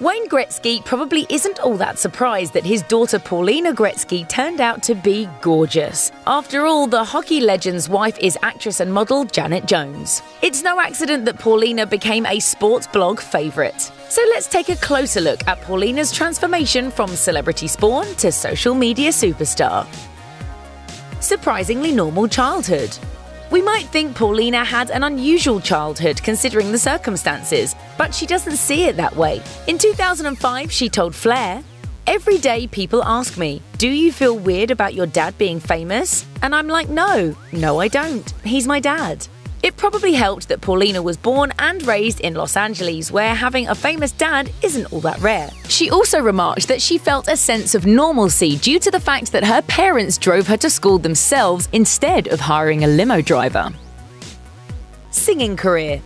Wayne Gretzky probably isn't all that surprised that his daughter Paulina Gretzky turned out to be gorgeous. After all, the hockey legend's wife is actress and model Janet Jones. It's no accident that Paulina became a sports blog favourite. So let's take a closer look at Paulina's transformation from celebrity spawn to social media superstar. Surprisingly normal childhood. We might think Paulina had an unusual childhood considering the circumstances, but she doesn't see it that way. In 2005, she told Flair, "Every day people ask me, do you feel weird about your dad being famous? And I'm like, no, I don't. He's my dad." It probably helped that Paulina was born and raised in Los Angeles, where having a famous dad isn't all that rare. She also remarked that she felt a sense of normalcy due to the fact that her parents drove her to school themselves instead of hiring a limo driver. Singing career.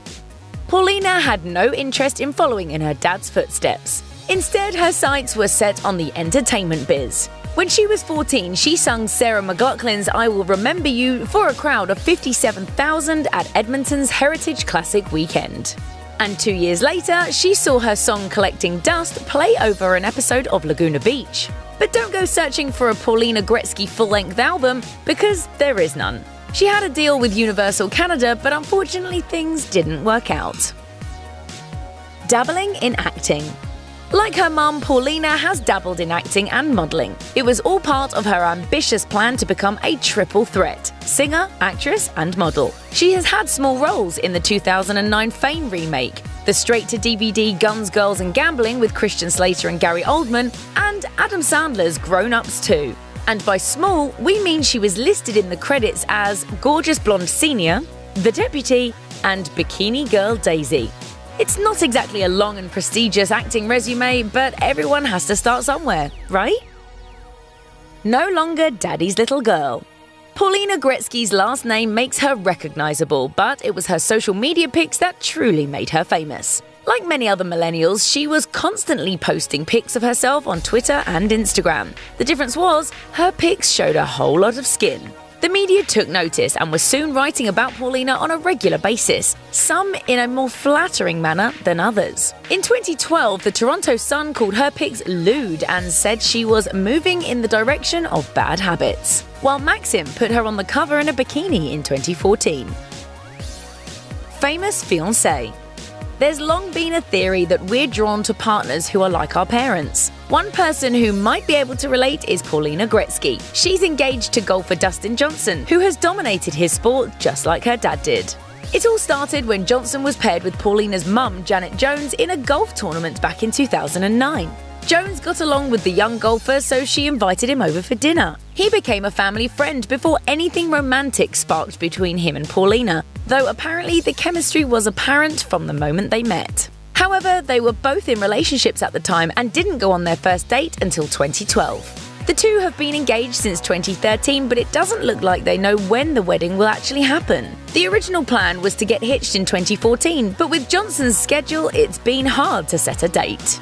Paulina had no interest in following in her dad's footsteps. Instead, her sights were set on the entertainment biz. When she was 14, she sung Sarah McLachlan's "I Will Remember You" for a crowd of 57,000 at Edmonton's Heritage Classic Weekend. And 2 years later, she saw her song "Collecting Dust" play over an episode of Laguna Beach. But don't go searching for a Paulina Gretzky full-length album, because there is none. She had a deal with Universal Canada, but unfortunately things didn't work out. Dabbling in acting. Like her mum, Paulina has dabbled in acting and modelling. It was all part of her ambitious plan to become a triple threat – singer, actress and model. She has had small roles in the 2009 Fame remake, the straight-to-DVD Guns, Girls, and Gambling with Christian Slater and Gary Oldman, and Adam Sandler's Grown Ups 2. And by small, we mean she was listed in the credits as Gorgeous Blonde Senior, The Deputy and Bikini Girl Daisy. It's not exactly a long and prestigious acting resume, but everyone has to start somewhere, right? No longer Daddy's little girl. Paulina Gretzky's last name makes her recognizable, but it was her social media pics that truly made her famous. Like many other millennials, she was constantly posting pics of herself on Twitter and Instagram. The difference was, her pics showed a whole lot of skin. The media took notice and was soon writing about Paulina on a regular basis, some in a more flattering manner than others. In 2012, the Toronto Sun called her pics lewd and said she was moving in the direction of bad habits, while Maxim put her on the cover in a bikini in 2014. Famous fiancé. There's long been a theory that we're drawn to partners who are like our parents. One person who might be able to relate is Paulina Gretzky. She's engaged to golfer Dustin Johnson, who has dominated his sport just like her dad did. It all started when Johnson was paired with Paulina's mum, Janet Jones, in a golf tournament back in 2009. Jones got along with the young golfer, so she invited him over for dinner. He became a family friend before anything romantic sparked between him and Paulina, though apparently the chemistry was apparent from the moment they met. However, they were both in relationships at the time and didn't go on their first date until 2012. The two have been engaged since 2013, but it doesn't look like they know when the wedding will actually happen. The original plan was to get hitched in 2014, but with Johnson's schedule, it's been hard to set a date.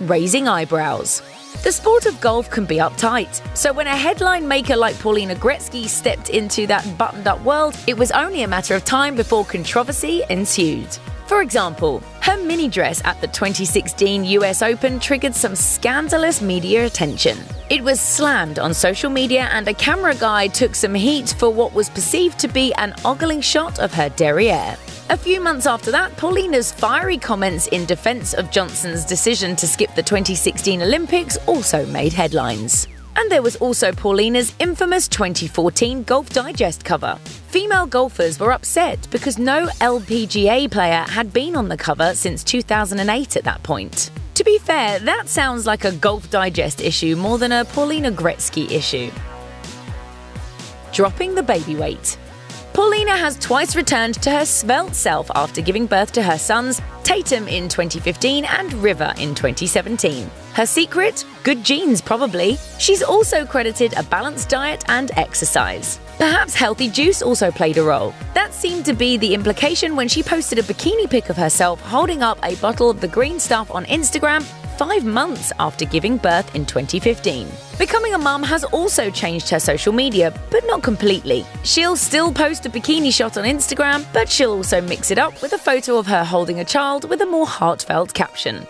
Raising eyebrows. The sport of golf can be uptight, so when a headline maker like Paulina Gretzky stepped into that buttoned-up world, it was only a matter of time before controversy ensued. For example, her mini dress at the 2016 US Open triggered some scandalous media attention. It was slammed on social media and a camera guy took some heat for what was perceived to be an ogling shot of her derriere. A few months after that, Paulina's fiery comments in defense of Johnson's decision to skip the 2016 Olympics also made headlines. And there was also Paulina's infamous 2014 Golf Digest cover. Female golfers were upset because no LPGA player had been on the cover since 2008 at that point. To be fair, that sounds like a Golf Digest issue more than a Paulina Gretzky issue. Dropping the baby weight. Paulina has twice returned to her svelte self after giving birth to her sons, Tatum in 2015 and River in 2017. Her secret? Good genes, probably. She's also credited a balanced diet and exercise. Perhaps healthy juice also played a role. That seemed to be the implication when she posted a bikini pic of herself holding up a bottle of the green stuff on Instagram, 5 months after giving birth in 2015. Becoming a mum has also changed her social media, but not completely. She'll still post a bikini shot on Instagram, but she'll also mix it up with a photo of her holding a child with a more heartfelt caption.